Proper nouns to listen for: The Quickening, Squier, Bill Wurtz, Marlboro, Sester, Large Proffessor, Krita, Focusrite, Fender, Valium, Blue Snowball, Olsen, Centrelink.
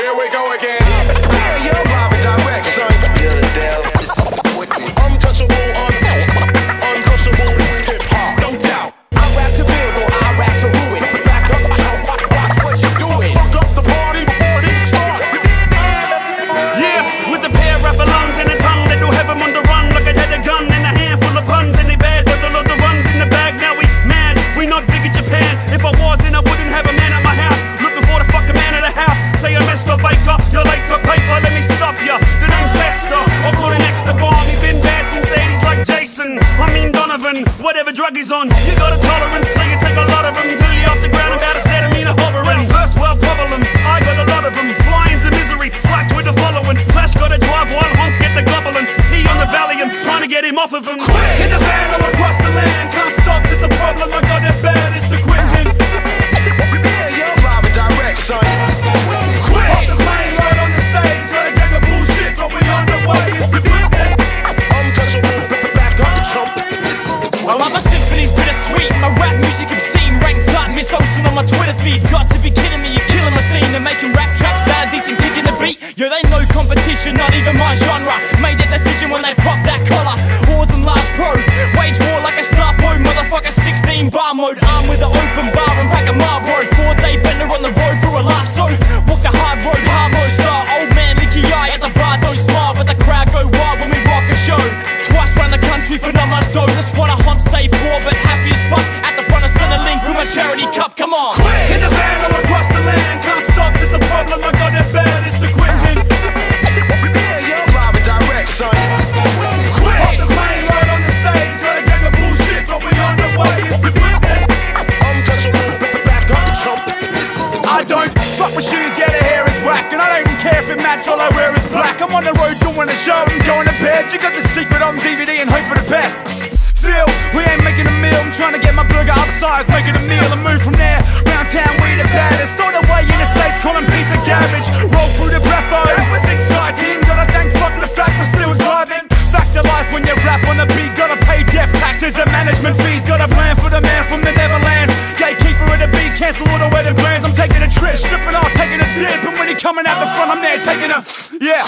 Here we go again. Yo, live and direct, son. This is the Quickening. Untouchable, uncrushable, hip hop, no doubt. I rap to build or I rap to ruin. Back up, watch what you doing. Fuck up the party before it starts. Yeah, with a pair of lungs and a tongue that do heaven on the run. Look at that, a gun and a handful of guns in the bed. With a lot of runs in the bag, now we mad. We not big in Japan. If I was in, I wouldn't have a man at my house. Looking for the fucking man of the house. Say I messed up, wake up, you're late for paper, let me stop ya. The name's Sester, I'll call an extra bomb. He been bad since 80s like Jason, I mean Donovan, whatever drug he's on. You got a tolerance, so you take a lot of them. Till you're off the ground, about a centimeter hovering. First world problems, I got a lot of them. Flying's a misery, slacked with a following. Flash gotta drive while hunts get the gobbling. Tea on the Valium, trying to get him off of him. Quit! In the van all across the land, can't stop, there's a problem, I got it bad, it's the Quickening. Yeah, you're live and direct, son. This is the Quickening. Off the plane, right on the stage, not a gang of bullshit, but we on the way. It's the Quickening. Untouchable, back up the trumpet. This is the Quickening. Well, my symphony's bittersweet, my rap music obscene, ranked top, Miss Olsen on my Twitter feed. God, to be kidding me, you're killing my scene. They're making rap tracks that are decent, kicking the beat. Yeah, they know competition, not even my genre. Made that decision when they popped that collar. Wars and large pro, wage war like a Snarpo, motherfucker. 16 bar mode, armed with an open bar and pack a Marlboro. 4-day bender on the road through a life zone. For not much dough, just wanna hunt, stay poor, but happy as fuck. At the front of Centrelink with my charity cup, come on. In the van all across the land, can't stop, there's a problem, I got it bad, it's the Quickening. Yeah, you're live and direct, son, this is the Quickening. Off the plane, right on the stage, not a gang of bullshit, but we on the way, it's the Quickening. Untouchable, back up the trumpet, this is the Quickening. I don't fuck with shoes, yeah, the hair is whack, and I don't even care if it match, all I wear is black. I'm on the road doing a show, I'm going to bed, you got the secret on DVD and hope for the best. Phil, we ain't making a meal, I'm trying to get my burger upsized, making a meal and move from there. Round town, we the baddest, all the way in the States, calling piece of garbage. Roll through the breatho, that was exciting. Gotta thank fuck the fact we're still driving. Fact of life when you rap on the beat, gotta pay death taxes and management fees. Got a plan for the man from the Netherlands. Gatekeeper of the beat, cancel all the wedding plans. I'm taking a trip, stripping off, taking a dip. And when he coming out the front, I'm there taking a, yeah.